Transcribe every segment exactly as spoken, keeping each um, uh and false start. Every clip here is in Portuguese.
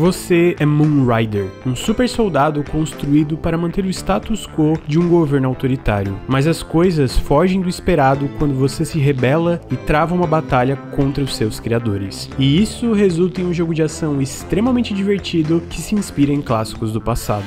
Você é Moonrider, um super soldado construído para manter o status quo de um governo autoritário. Mas as coisas fogem do esperado quando você se rebela e trava uma batalha contra os seus criadores. E isso resulta em um jogo de ação extremamente divertido que se inspira em clássicos do passado.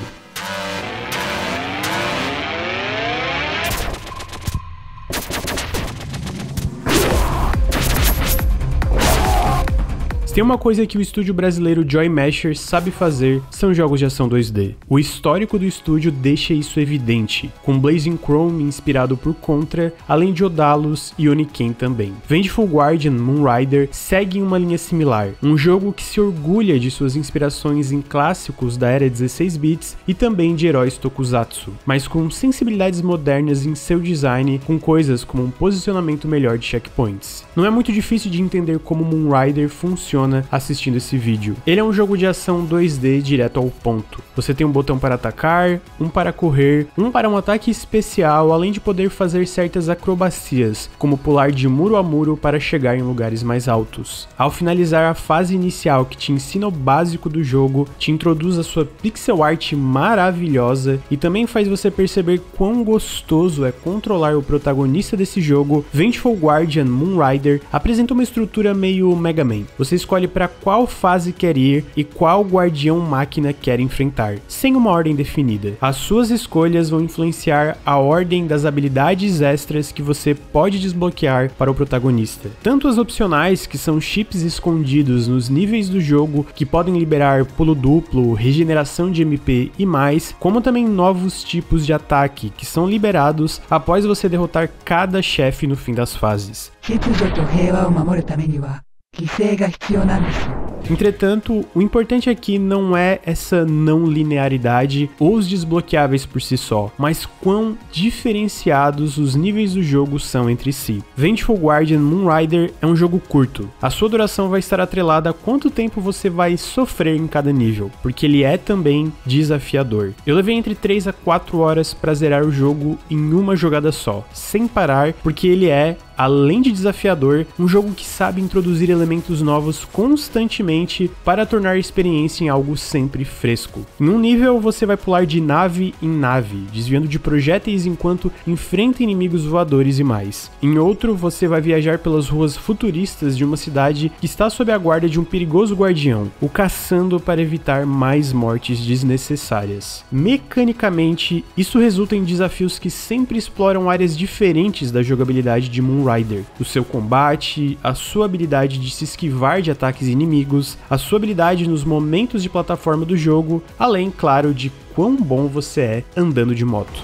Tem uma coisa que o estúdio brasileiro Joy Masher sabe fazer, são jogos de ação dois D. O histórico do estúdio deixa isso evidente, com Blazing Chrome inspirado por Contra, além de Odallus e Oniken também. Vengeful Guardian: Moonrider segue uma linha similar, um jogo que se orgulha de suas inspirações em clássicos da era dezesseis bits e também de heróis Tokusatsu, mas com sensibilidades modernas em seu design, com coisas como um posicionamento melhor de checkpoints. Não é muito difícil de entender como Moonrider funciona assistindo esse vídeo. Ele é um jogo de ação dois D direto ao ponto. Você tem um botão para atacar, um para correr, um para um ataque especial, além de poder fazer certas acrobacias, como pular de muro a muro para chegar em lugares mais altos. Ao finalizar a fase inicial que te ensina o básico do jogo, te introduz a sua pixel art maravilhosa e também faz você perceber quão gostoso é controlar o protagonista desse jogo. Vengeful Guardian: Moonrider apresenta uma estrutura meio Mega Man. Você escolhe Escolhe para qual fase quer ir e qual guardião máquina quer enfrentar, sem uma ordem definida. As suas escolhas vão influenciar a ordem das habilidades extras que você pode desbloquear para o protagonista. Tanto as opcionais, que são chips escondidos nos níveis do jogo, que podem liberar pulo duplo, regeneração de M P e mais, como também novos tipos de ataque, que são liberados após você derrotar cada chefe no fim das fases. Entretanto, o importante aqui não é essa não linearidade ou os desbloqueáveis por si só, mas quão diferenciados os níveis do jogo são entre si. Vengeful Guardian: Moonrider é um jogo curto. A sua duração vai estar atrelada a quanto tempo você vai sofrer em cada nível, porque ele é também desafiador. Eu levei entre três a quatro horas para zerar o jogo em uma jogada só, sem parar, porque ele é, além de desafiador, um jogo que sabe introduzir elementos novos constantemente para tornar a experiência em algo sempre fresco. Em um nível, você vai pular de nave em nave, desviando de projéteis enquanto enfrenta inimigos voadores e mais. Em outro, você vai viajar pelas ruas futuristas de uma cidade que está sob a guarda de um perigoso guardião, o caçando para evitar mais mortes desnecessárias. Mecanicamente, isso resulta em desafios que sempre exploram áreas diferentes da jogabilidade de Moonrider. O seu combate, a sua habilidade de se esquivar de ataques inimigos, a sua habilidade nos momentos de plataforma do jogo, além, claro, de quão bom você é andando de moto.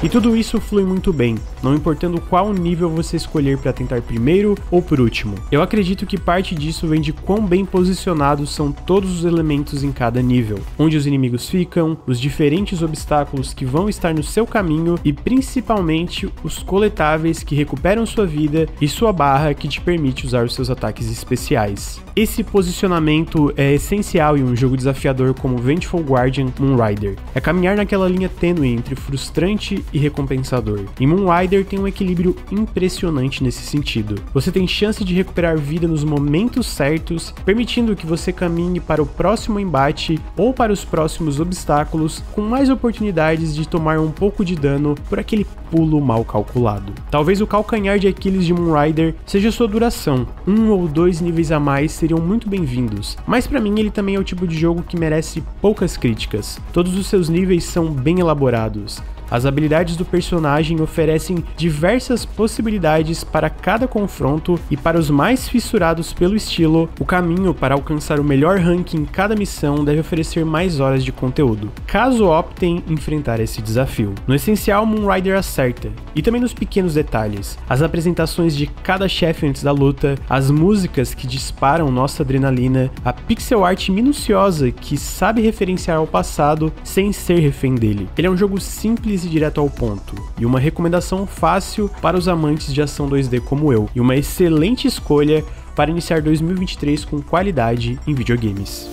E tudo isso flui muito bem, não importando qual nível você escolher para tentar primeiro ou por último. Eu acredito que parte disso vem de quão bem posicionados são todos os elementos em cada nível, onde os inimigos ficam, os diferentes obstáculos que vão estar no seu caminho e principalmente os coletáveis que recuperam sua vida e sua barra que te permite usar os seus ataques especiais. Esse posicionamento é essencial em um jogo desafiador como Vengeful Guardian: Moonrider. É caminhar naquela linha tênue entre frustrante e recompensador. E Moonrider tem um equilíbrio impressionante nesse sentido. Você tem chance de recuperar vida nos momentos certos, permitindo que você caminhe para o próximo embate ou para os próximos obstáculos, com mais oportunidades de tomar um pouco de dano por aquele pulo mal calculado. Talvez o calcanhar de Aquiles de Moonrider seja sua duração. Um ou dois níveis a mais seriam muito bem-vindos, mas para mim ele também é o tipo de jogo que merece poucas críticas. Todos os seus níveis são bem elaborados. As habilidades do personagem oferecem diversas possibilidades para cada confronto e para os mais fissurados pelo estilo, o caminho para alcançar o melhor rank em cada missão deve oferecer mais horas de conteúdo, caso optem enfrentar esse desafio. No essencial, Moonrider acerta, e também nos pequenos detalhes, as apresentações de cada chefe antes da luta, as músicas que disparam nossa adrenalina, a pixel art minuciosa que sabe referenciar ao passado sem ser refém dele. Ele é um jogo simples e direto ao ponto, e uma recomendação fácil para os amantes de ação dois D como eu, e uma excelente escolha para iniciar dois mil e vinte e três com qualidade em videogames.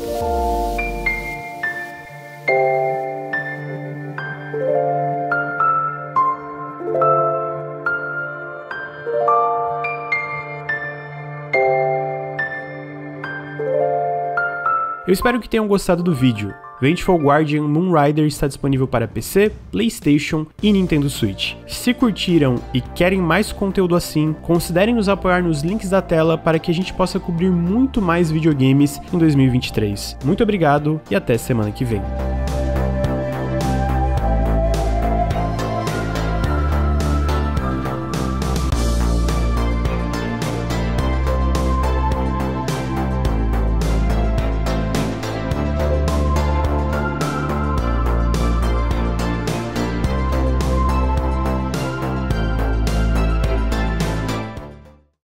Eu espero que tenham gostado do vídeo. Vengeful Guardian Moonrider está disponível para P C, PlayStation e Nintendo Switch. Se curtiram e querem mais conteúdo assim, considerem nos apoiar nos links da tela para que a gente possa cobrir muito mais videogames em dois mil e vinte e três. Muito obrigado e até semana que vem.